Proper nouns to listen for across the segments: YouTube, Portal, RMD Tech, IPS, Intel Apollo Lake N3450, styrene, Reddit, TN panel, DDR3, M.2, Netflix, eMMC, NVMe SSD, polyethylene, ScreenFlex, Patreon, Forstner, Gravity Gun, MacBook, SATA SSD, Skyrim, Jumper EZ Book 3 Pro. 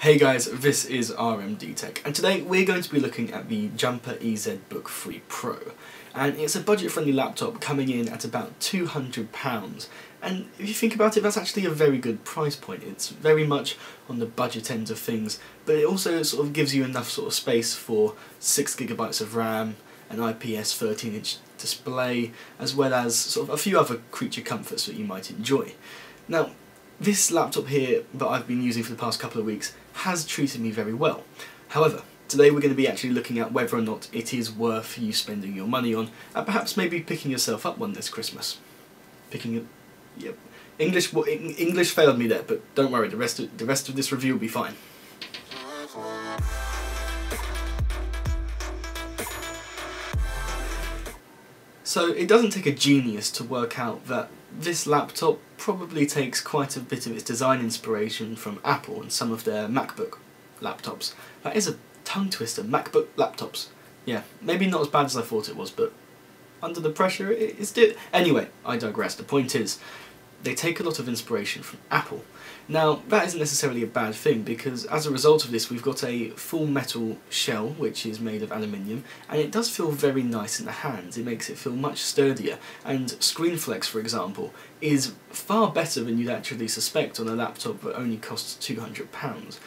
Hey guys, this is RMD Tech, and today we're going to be looking at the Jumper EZ Book 3 Pro. And it's a budget-friendly laptop coming in at about £200, and if you think about it, that's actually a very good price point. It's very much on the budget end of things, but it also sort of gives you enough sort of space for 6GB of RAM, an IPS 13-inch display, as well as sort of a few other creature comforts that you might enjoy. Now, this laptop here that I've been using for the past couple of weeks has treated me very well. However, today we're going to be actually looking at whether or not it is worth you spending your money on, and perhaps maybe picking yourself up one this Christmas. Yep. English failed me there, but don't worry, the rest of this review will be fine. So it doesn't take a genius to work out that this laptop probably takes quite a bit of its design inspiration from Apple and some of their MacBook laptops. That is a tongue twister, MacBook laptops. Yeah, maybe not as bad as I thought it was, but under the pressure it's did. Anyway, I digress. The point is, they take a lot of inspiration from Apple. Now, that isn't necessarily a bad thing, because as a result of this we've got a full metal shell which is made of aluminium, and it does feel very nice in the hands. It makes it feel much sturdier, and ScreenFlex, for example, is far better than you'd actually suspect on a laptop that only costs £200.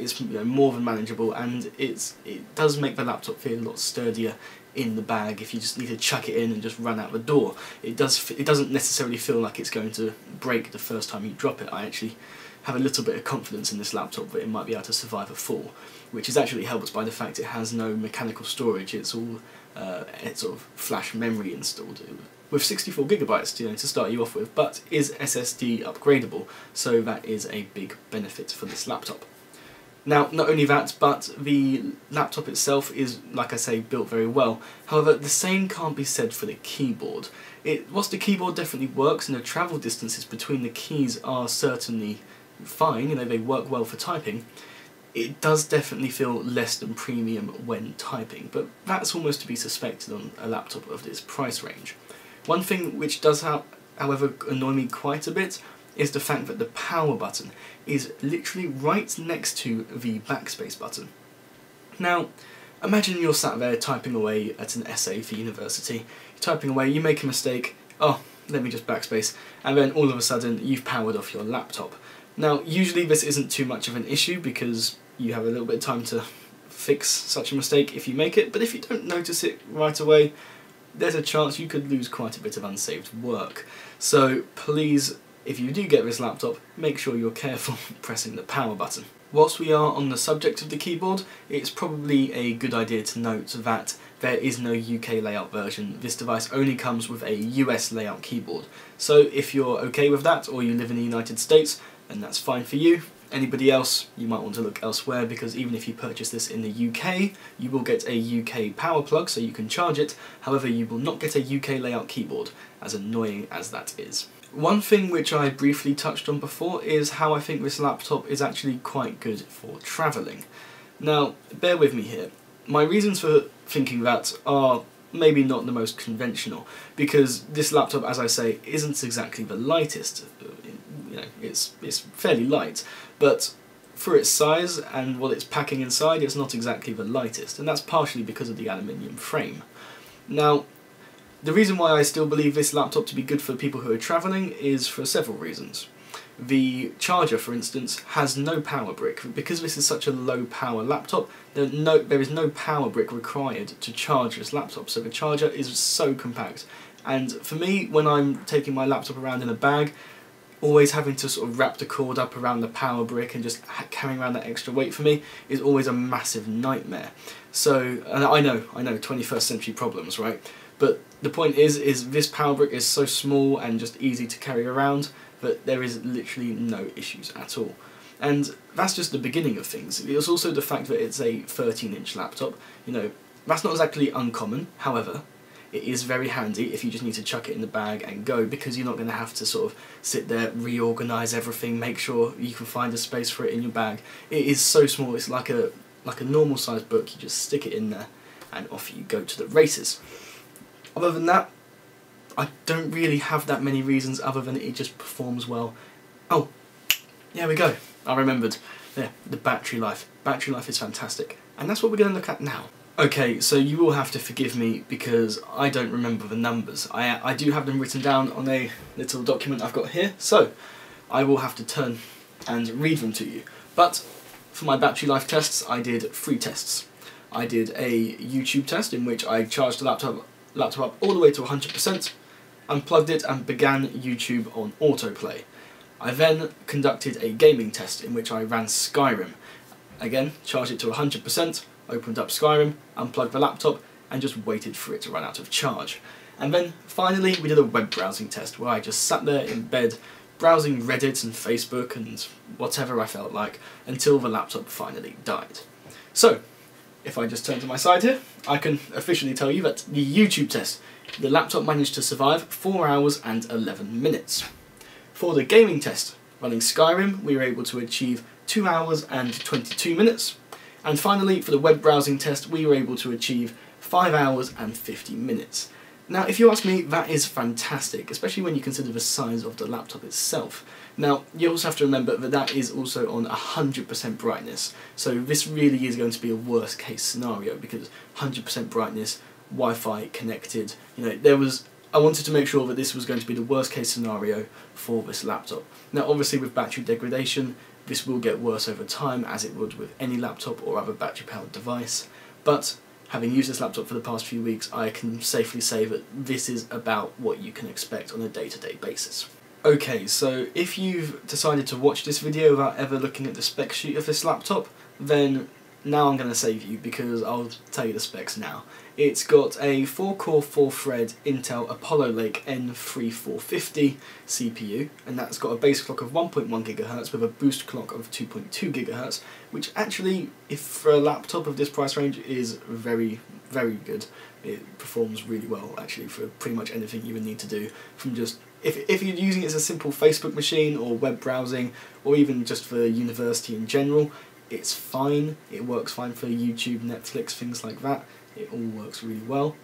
It's more than manageable, and it does make the laptop feel a lot sturdier in the bag. If you just need to chuck it in and just run out the door, it doesn't necessarily feel like it's going to break the first time you drop it. I actually have a little bit of confidence in this laptop that it might be able to survive a fall, which is actually helped by the fact it has no mechanical storage. It's all sort of flash memory installed with 64GB, to start you off with, but is SSD upgradable, so that is a big benefit for this laptop. Now, not only that, but the laptop itself is, like I say, built very well. However, the same can't be said for the keyboard. Whilst the keyboard definitely works, and the travel distances between the keys are certainly fine, they work well for typing, it does definitely feel less than premium when typing, but that's almost to be suspected on a laptop of this price range. One thing which does, however, annoy me quite a bit is the fact that the power button is literally right next to the backspace button. Now, imagine you're sat there typing away at an essay for university. You're typing away, you make a mistake, oh, let me just backspace, and then all of a sudden you've powered off your laptop. Now, usually this isn't too much of an issue because you have a little bit of time to fix such a mistake if you make it, but if you don't notice it right away, there's a chance you could lose quite a bit of unsaved work. So please, if you do get this laptop, make sure you're careful pressing the power button. Whilst we are on the subject of the keyboard, it's probably a good idea to note that there is no UK layout version. This device only comes with a US layout keyboard. So if you're okay with that, or you live in the United States, then that's fine for you. Anybody else, you might want to look elsewhere, because even if you purchase this in the UK, you will get a UK power plug so you can charge it. However, you will not get a UK layout keyboard, as annoying as that is. One thing which I briefly touched on before is how I think this laptop is actually quite good for travelling. Now, bear with me here. My reasons for thinking that are maybe not the most conventional, because this laptop, as I say, isn't exactly the lightest. It's fairly light, but for its size and what it's packing inside, it's not exactly the lightest, and that's partially because of the aluminium frame. Now, the reason why I still believe this laptop to be good for people who are travelling is for several reasons. The charger, for instance, has no power brick. Because this is such a low power laptop, there is no power brick required to charge this laptop, so the charger is so compact. And for me, when I'm taking my laptop around in a bag, always having to sort of wrap the cord up around the power brick and just carrying around that extra weight for me is always a massive nightmare. So, and I know, 21st century problems, right? But the point is this power brick is so small and just easy to carry around that there is literally no issues at all. And that's just the beginning of things. It's also the fact that it's a 13-inch laptop. That's not exactly uncommon, however, it is very handy if you just need to chuck it in the bag and go, because you're not going to have to sort of sit there, reorganise everything, make sure you can find a space for it in your bag. It is so small, it's like a normal sized book. You just stick it in there and off you go to the races. Other than that, I don't really have that many reasons other than it just performs well. Oh, there we go, I remembered. yeah, the battery life. Battery life is fantastic. And that's what we're going to look at now. Okay, so you will have to forgive me because I don't remember the numbers. I do have them written down on a little document I've got here, so I will have to turn and read them to you. But for my battery life tests, I did 3 tests. I did a YouTube test in which I charged the laptop up all the way to 100%, unplugged it and began YouTube on autoplay. I then conducted a gaming test in which I ran Skyrim. Again, charged it to 100%, opened up Skyrim, unplugged the laptop, and just waited for it to run out of charge. And then, finally, we did a web browsing test where I just sat there in bed, browsing Reddit and Facebook and whatever I felt like, until the laptop finally died. So, if I just turn to my side here, I can officially tell you that the YouTube test, the laptop managed to survive 4 hours and 11 minutes. For the gaming test, running Skyrim, we were able to achieve 2 hours and 22 minutes. And finally, for the web browsing test, we were able to achieve 5 hours and 50 minutes. Now, if you ask me, that is fantastic, especially when you consider the size of the laptop itself. Now, you also have to remember that that is also on 100% brightness, so this really is going to be a worst case scenario, because 100% brightness, Wi-Fi connected, you know, I wanted to make sure that this was going to be the worst case scenario for this laptop. Now, obviously with battery degradation, this will get worse over time, as it would with any laptop or other battery-powered device, but having used this laptop for the past few weeks, I can safely say that this is about what you can expect on a day-to-day basis. Okay, so if you've decided to watch this video without ever looking at the spec sheet of this laptop, then now I'm going to save you, because I'll tell you the specs now. It's got a 4-core, 4-thread Intel Apollo Lake N3450 CPU, and that's got a base clock of 1.1 GHz with a boost clock of 2.2 GHz, which actually, if for a laptop of this price range, is very, very good. It performs really well, actually, for pretty much anything you would need to do, from just if you're using it as a simple Facebook machine or web browsing, or even just for university in general. It's fine, it works fine for YouTube, Netflix, things like that. It all works really well.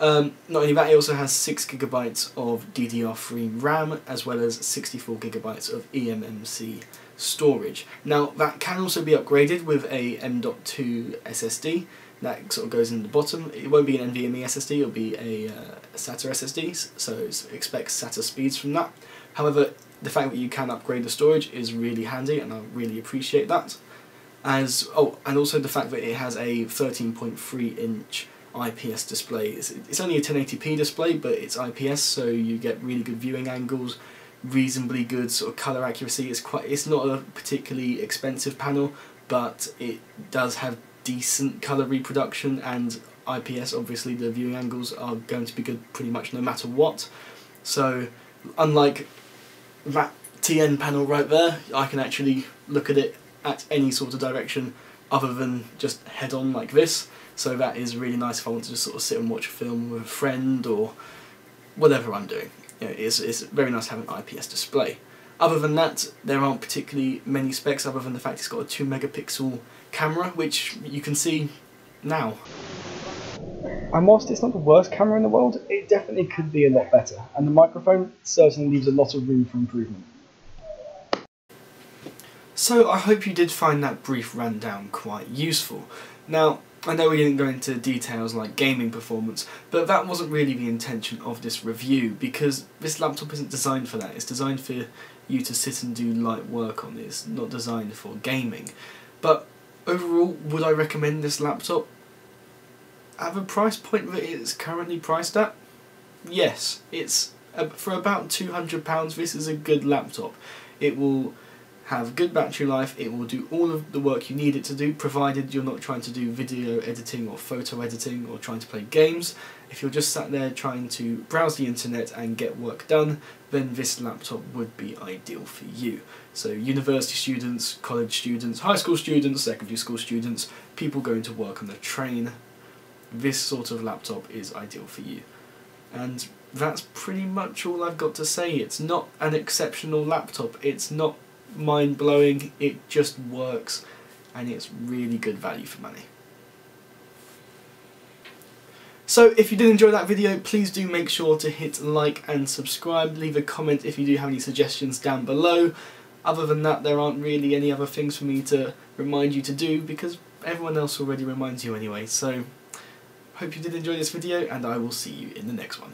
Not only that, it also has 6 GB of DDR3 RAM, as well as 64 GB of eMMC storage. Now, that can also be upgraded with a M.2 SSD. That sort of goes in the bottom. It won't be an NVMe SSD, it'll be a SATA SSD, so expect SATA speeds from that. However, the fact that you can upgrade the storage is really handy, and I really appreciate that. And also the fact that it has a 13.3-inch IPS display. It's only a 1080p display, but it's IPS, so you get really good viewing angles, reasonably good sort of colour accuracy. It's not a particularly expensive panel, but it does have decent colour reproduction, and IPS, obviously, the viewing angles are going to be good pretty much no matter what. So, unlike that TN panel right there, I can actually look at it at any sort of direction other than just head on like this, so that is really nice if I want to just sort of sit and watch a film with a friend or whatever I'm doing. You know, it's very nice to have an IPS display. Other than that, there aren't particularly many specs other than the fact it's got a 2-megapixel camera, which you can see now. And whilst it's not the worst camera in the world, it definitely could be a lot better, and the microphone certainly leaves a lot of room for improvement. So I hope you did find that brief rundown quite useful. Now, I know we didn't go into details like gaming performance, but that wasn't really the intention of this review, because this laptop isn't designed for that. It's designed for you to sit and do light work on. It's not designed for gaming. But overall, would I recommend this laptop at the price point that it's currently priced at? Yes, it's for about £200, this is a good laptop. It will have good battery life, it will do all of the work you need it to do, provided you're not trying to do video editing or photo editing or trying to play games. If you're just sat there trying to browse the internet and get work done, then this laptop would be ideal for you. So university students, college students, high school students, secondary school students, people going to work on the train, this sort of laptop is ideal for you. And that's pretty much all I've got to say. It's not an exceptional laptop, it's not mind-blowing, it just works, and it's really good value for money. So if you did enjoy that video, please do make sure to hit like and subscribe, leave a comment if you do have any suggestions down below, Other than that, there aren't really any other things for me to remind you to do, because everyone else already reminds you anyway. So, hope you did enjoy this video, and I will see you in the next one.